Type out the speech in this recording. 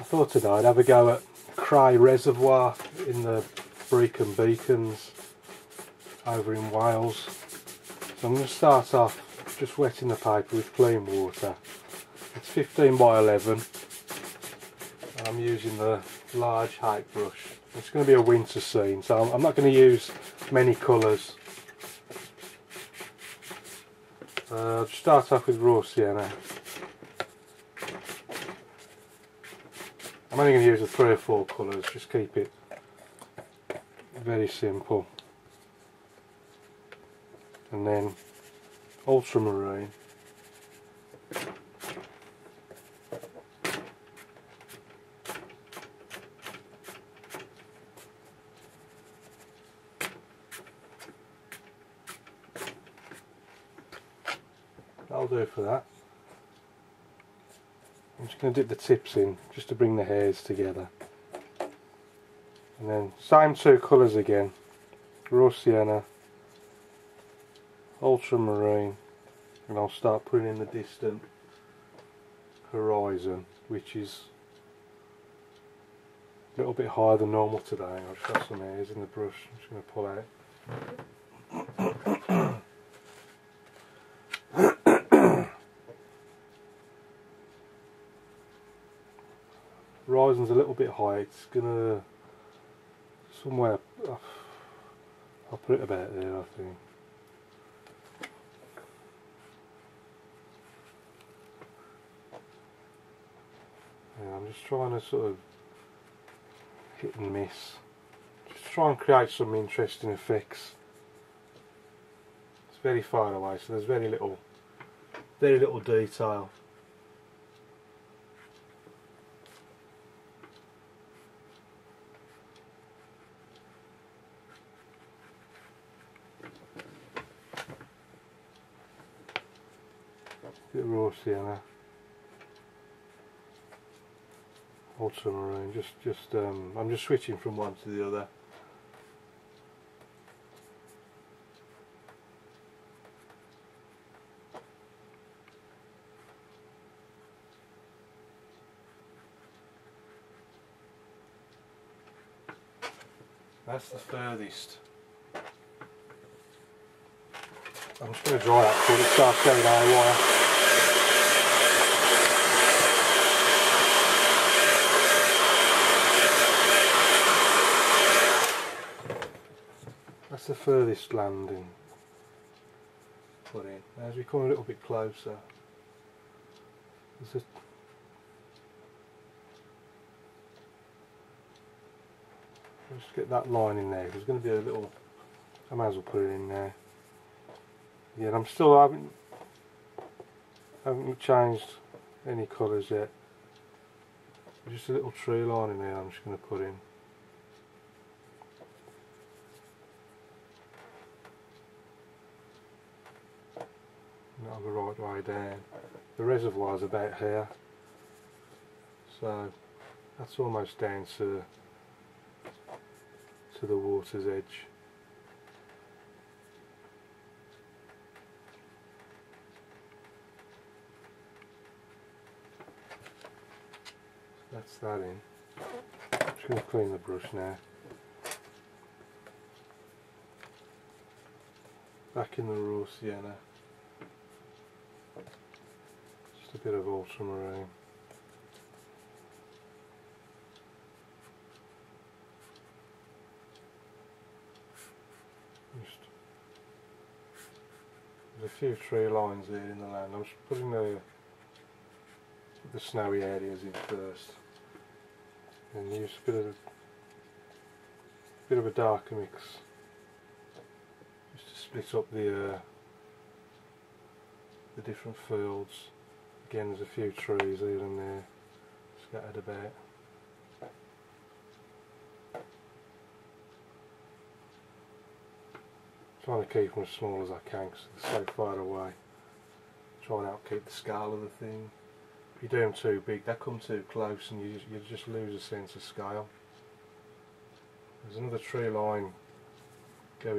I thought today I'd have a go at Cray Reservoir in the Brecon Beacons over in Wales. So I'm going to start off just wetting the paper with clean water. It's 15 by 11 and I'm using the large height brush. It's going to be a winter scene, so I'm not going to use many colours. I'll start off with raw sienna. I'm only going to use the 3 or 4 colours, just keep it very simple. And then ultramarine. That'll do for that. I'm just going to dip the tips in just to bring the hairs together. And then same 2 colours again, raw sienna, ultramarine, and I'll start putting in the distant horizon, which is a little bit higher than normal today. I'll just have some hairs in the brush, I'm just going to pull out. Horizon's a little bit high, it's gonna somewhere, I'll put it about there, I think. Yeah, I'm just trying to sort of hit and miss, just try and create some interesting effects. It's very far away, so there's very little detail. Bit of raw sienna, ultramarine. I'm just switching from one to the other. That's the furthest. I'm just going to dry that before it starts going out wire. The furthest landing put in. As we come a little bit closer, there's just get that line in there. There's going to be a little. I might as well put it in there. Yeah, and I'm still haven't changed any colours yet. Just a little tree line in there. I'm just going to put in. Not the right way down. The reservoir's about here, so that's almost down to the water's edge. So that's that in. I'm just going to clean the brush now. Back in the raw sienna. A bit of ultramarine. There's a few tree lines there in the land. I'm just putting the snowy areas in first, and use a bit of a darker mix just to split up the different fields. Again, there's a few trees here and there scattered about. Trying to keep them as small as I can because they're so far away. Try and outkeep the scale of the thing. If you do them too big, they come too close and you just lose a sense of scale. There's another tree line going